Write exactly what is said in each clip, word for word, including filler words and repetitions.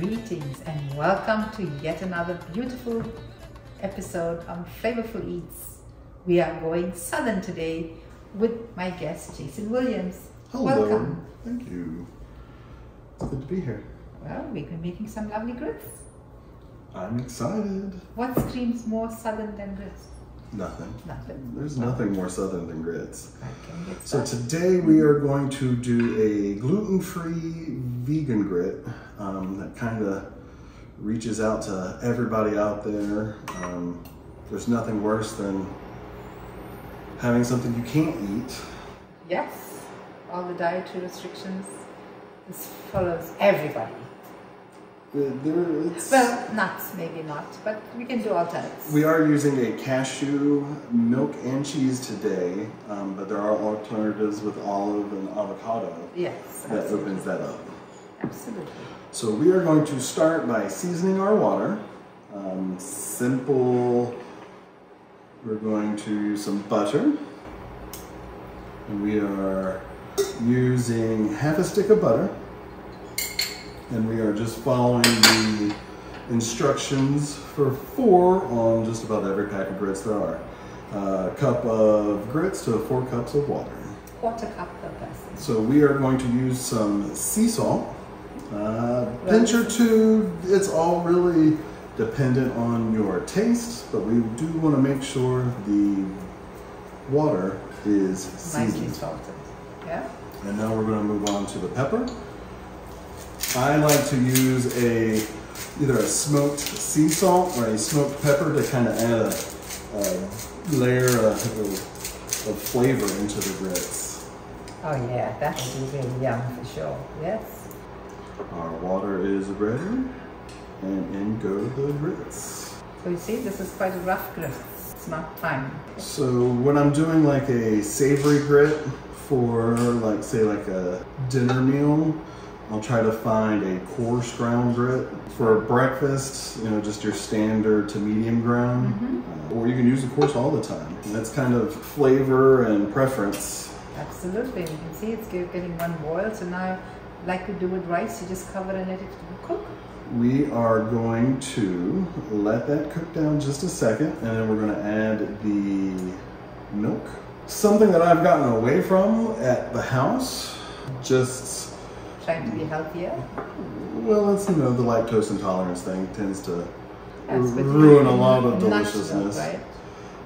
Greetings and welcome to yet another beautiful episode on Flavorful Eats. We are going southern today with my guest Jason Williams. Hello. Welcome. Thank you. It's good to be here. Well, we've been making some lovely grits. I'm excited. What screams more southern than grits? Nothing. Nothing. There's nothing more southern than grits. Okay, so today we are going to do a gluten-free vegan grit um, that kind of reaches out to everybody out there. Um, there's nothing worse than having something you can't eat. Yes, all the dietary restrictions. This follows everybody. There, it's, well, nuts, maybe not, but we can do alternatives. We are using a cashew, milk, and cheese today, um, but there are alternatives with olive and avocado. Yes, that absolutely opens that up. Absolutely. So we are going to start by seasoning our water. Um, simple, we're going to use some butter, and we are using half a stick of butter. And we are just following the instructions for four on just about every pack of grits there are. Uh, a cup of grits to four cups of water. Quarter cup of person. So we are going to use some sea salt. Uh, a pinch or two, it's all really dependent on your taste, but we do want to make sure the water is seasoned. Nicely salted, yeah. And now we're going to move on to the pepper. I like to use a either a smoked sea salt or a smoked pepper to kind of add a, a layer of, of flavor into the grits. Oh yeah, that would be really yum for sure, yes. Our water is ready, and in go the grits. So you see, this is quite a rough grit, it's not fine. So when I'm doing like a savory grit for like say like a dinner meal, I'll try to find a coarse ground grit. For breakfast, you know, just your standard to medium ground. Mm-hmm. uh, or you can use the coarse all the time. And that's kind of flavor and preference. Absolutely, you can see it's getting one boil. So now, like we do with rice, you just cover and let it cook. We are going to let that cook down just a second, and then we're gonna add the milk. Something that I've gotten away from at the house, just trying to be healthier? Well, it's, you know, the lactose intolerance thing tends to ruin a lot of deliciousness. Natural, right?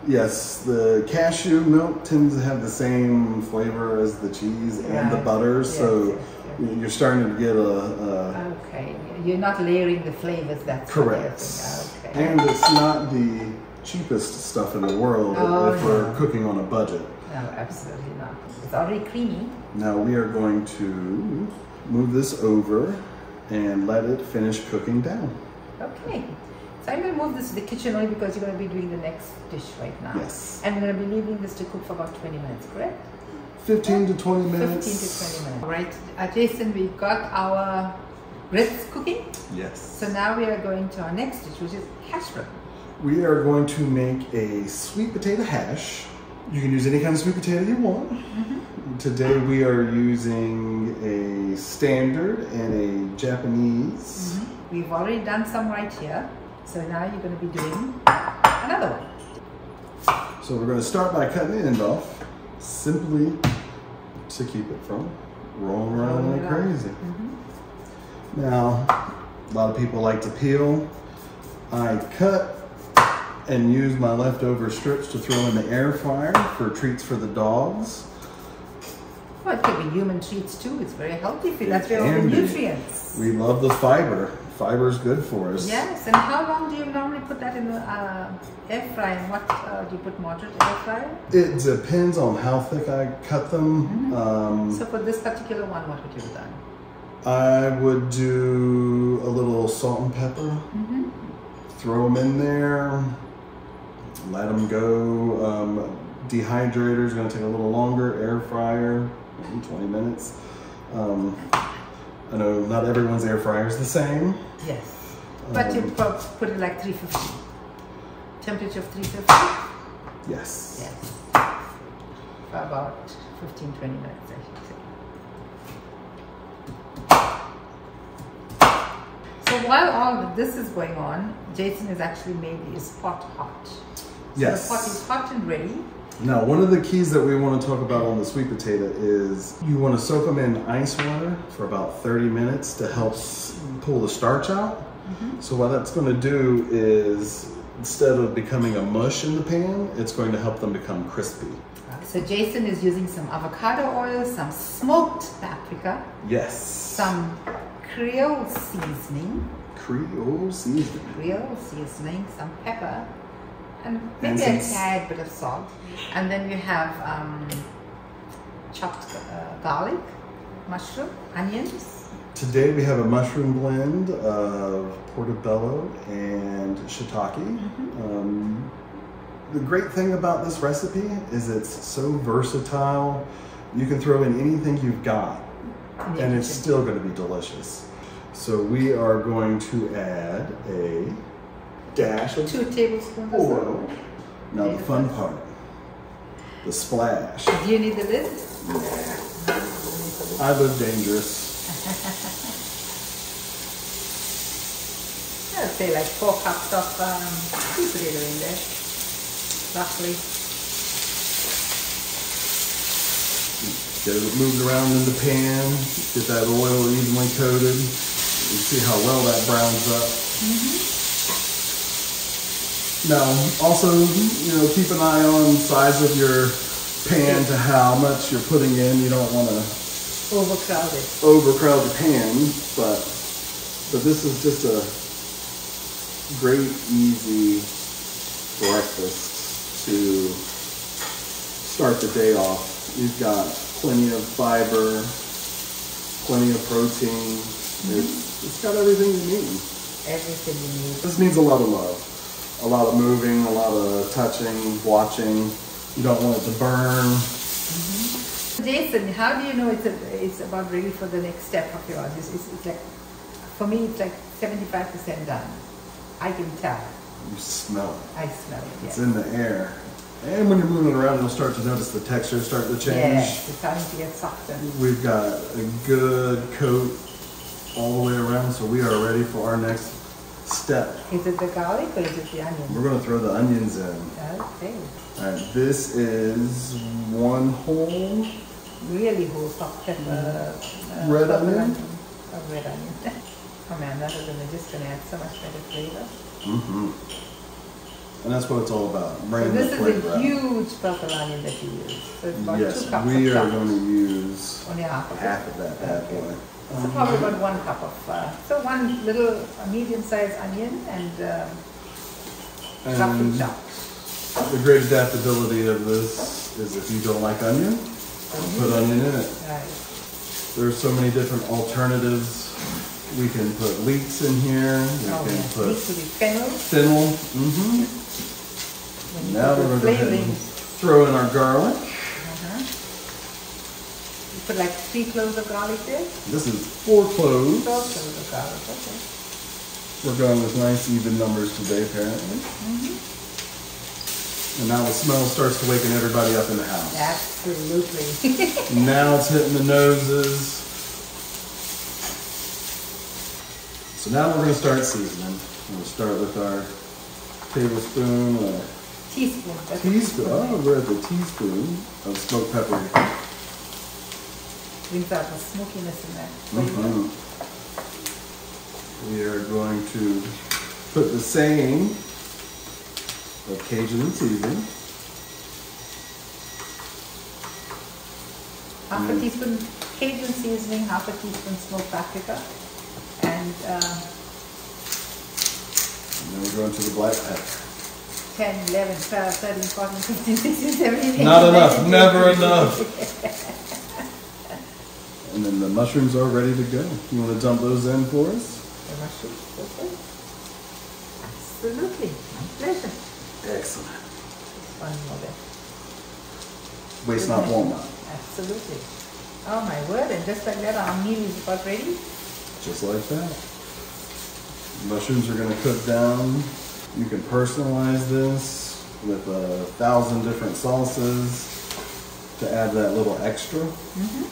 Yes, the cashew milk tends to have the same flavor as the cheese and right. the butter, yes, so yes, yes. you're starting to get a, a... Okay, you're not layering the flavors, that's correct. What okay. And it's not the cheapest stuff in the world oh, if no. we're cooking on a budget. No, absolutely not. It's already creamy. Now we are going to move this over and let it finish cooking down. Okay, so I'm going to move this to the kitchen only because you're going to be doing the next dish right now. Yes. And we're going to be leaving this to cook for about twenty minutes, correct? fifteen to twenty minutes. fifteen to twenty minutes. All right, uh, Jason, we've got our grits cooking. Yes. So now we are going to our next dish, which is hash brown. We are going to make a sweet potato hash. You can use any kind of sweet potato you want. Mm-hmm. Today we are using a standard and a Japanese. Mm-hmm. We've already done some right here. So now you're going to be doing another one. So we're going to start by cutting the end off, simply to keep it from rolling around like crazy. Mm-hmm. Now, a lot of people like to peel. I cut and use my leftover strips to throw in the air fryer for treats for the dogs. Well, it could be human treats too. It's very healthy for you. That's where all the nutrients. We love the fiber. Fiber's good for us. Yes, and how long do you normally put that in the uh, air fryer? What uh, do you put, moderate air fryer? It depends on how thick I cut them. Mm-hmm. um, so for this particular one, what would you have done? I would do a little salt and pepper. Mm-hmm. Throw them in there. Let them go. Um, dehydrator is going to take a little longer. Air fryer, twenty minutes. Um, I know not everyone's air fryer is the same. Yes, but um, you put it like three fifty. Temperature of three fifty? Yes. Yes. For about fifteen, twenty minutes, I should say. So But while all of this is going on, Jason has actually made his pot hot. So yes. The pot is hot and ready. Now, one of the keys that we want to talk about on the sweet potato is you want to soak them in ice water for about thirty minutes to help pull the starch out. Mm-hmm. So what that's going to do is instead of becoming a mush in the pan, it's going to help them become crispy. So Jason is using some avocado oil, some smoked paprika. Yes. Some Creole seasoning. Creole seasoning. Creole seasoning, some pepper. And maybe and a tad bit of salt. And then you have um, chopped uh, garlic, mushroom, onions. Today we have a mushroom blend of portobello and shiitake. Mm-hmm. um, the great thing about this recipe is it's so versatile. You can throw in anything you've got and, and it's still going to be delicious. So we are going to add a dash of two tablespoons of oil. Now the fun part, the splash. Do you need the lid? Nah. I live dangerous. I'd say like four cups of um, sweet potato in there, roughly. Get it moved around in the pan. Get that oil evenly coated. You see how well that browns up. Mm-hmm. Now, also, you know, keep an eye on the size of your pan to how much you're putting in. You don't want to overcrowd it. Overcrowd the pan, but but this is just a great, easy breakfast to start the day off. You've got plenty of fiber, plenty of protein. Mm-hmm. It's, it's got everything you need. Everything you need. This needs a lot of love. A lot of moving, a lot of touching, watching. You don't want it to burn. Mm-hmm. Jason, how do you know it's, a, it's about ready for the next step of yours? It's, it's, it's like, for me, it's like seventy-five percent done. I can tell. You smell it. I smell it, yeah. It's in the air. And when you're moving around, you'll start to notice the texture start to change. Yes, it's starting to get softer. We've got a good coat all the way around, so we are ready for our next step. Is it the garlic or is it the onion? We're going to throw the onions in. Okay. All right, this is one whole, really whole chopped pepper. Uh, red onion? onion. Oh, red onion. Oh man, that is gonna, just going to add so much better flavor. Mm-hmm. And that's what it's all about. So this is flavor. A huge purple onion that you use. So it's about yes, two cups we of are chopped. Going to use only half of, half of that bad okay. boy. So probably about one cup of, uh, so one little medium-sized onion and um, chopped chopped. The great adaptability of this is if you don't like onion, don't put onion in it. Right. There's so many different alternatives. We can put leeks in here. We oh, can yeah. put leeks would be fennel. Fennel. Mm-hmm. Now we're going to go ahead and throw in our garlic. Put like three cloves of garlic there? This is four cloves. Four cloves of garlic, okay. We're going with nice even numbers today, apparently. Mm-hmm. And now the smell starts to waken everybody up in the house. Absolutely. Now it's hitting the noses. So now we're going to start seasoning. We're going to start with our tablespoon or teaspoon. That's teaspoon. Oh, we're at the teaspoon of smoked pepper. Brings out the smokiness in that. Mm-hmm. We are going to put the same of Cajun seasoning. Half a teaspoon Cajun seasoning, half a teaspoon smoked paprika, and, uh, and then we're going to the black pepper. ten, eleven, twelve, thirteen, fourteen, fifteen, sixteen, seventeen, eighteen. Not enough. Never enough. And then the mushrooms are ready to go. You want to dump those in for us? The mushrooms, okay. Absolutely, my pleasure. Excellent. Just one more bit. Waste not, want not. Absolutely. Oh my word, and just like that, our meal is about ready. Just like that. Mushrooms are going to cook down. You can personalize this with a thousand different sauces to add that little extra. Mm-hmm.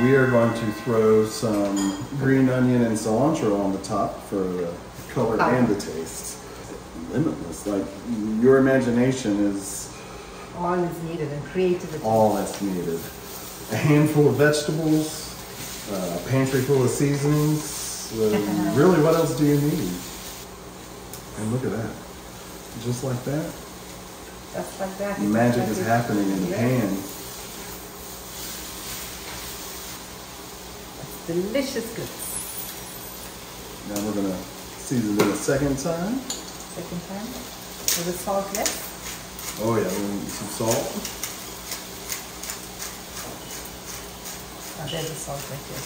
we are going to throw some green onion and cilantro on the top for the color oh. and the taste. Limitless, like your imagination is all that's needed and creativity. All that's needed. A handful of vegetables, a pantry full of seasonings. Um, really, what else do you need? And look at that, just like that. Just like that. Magic like is it. happening in the yeah. pan. Delicious goods. Now we're gonna season it a second time. Second time. Is it salt yet? Oh yeah, we'll need some salt. Oh, there's the salt right here.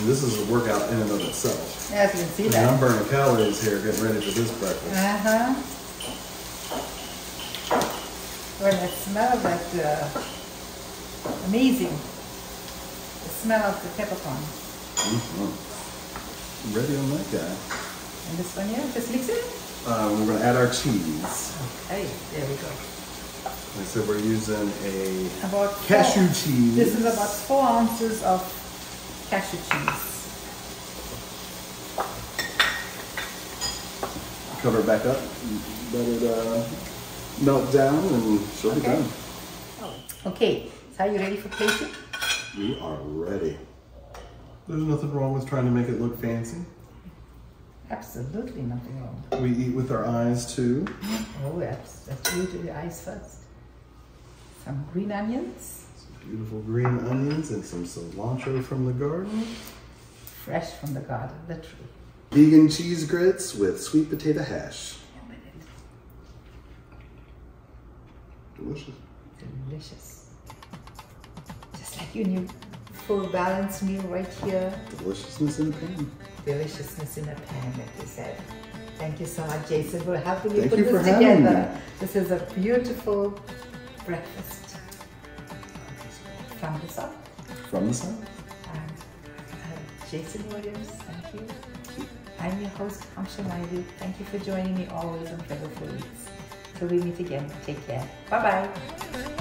And this is a workout in and of itself. Yeah, if you can see that. I'm burning calories here, getting ready for this breakfast. Uh huh. Well, that smells like uh, amazing. The smell of the peppercorn. Mm-hmm. Ready on that guy. And this one here, just mix it? Uh, we're going to add our cheese. Okay, there we go. Like I said, we're using a about cashew four. cheese. This is about four ounces of cashew cheese. Cover it back up, let it uh, melt down, and she'll okay. be done. Oh. Okay, so are you ready for plating? We are ready. There's nothing wrong with trying to make it look fancy. Absolutely nothing wrong. We eat with our eyes too. Oh, absolutely. The eyes first. Some green onions. Some beautiful green onions and some cilantro from the garden. Fresh from the garden, literally. Vegan cheese grits with sweet potato hash. Delicious. Delicious. You need full balanced meal right here. Deliciousness in a pan. Deliciousness in a pan, like you said. Thank you so much, Jason, for helping me put this together. This is a beautiful breakfast. From the South. From the South. And uh, Jason Williams, thank you. I'm your host, Anksha Maidu. Thank you for joining me always on Flavorful Eats. Till we meet again, take care. Bye bye.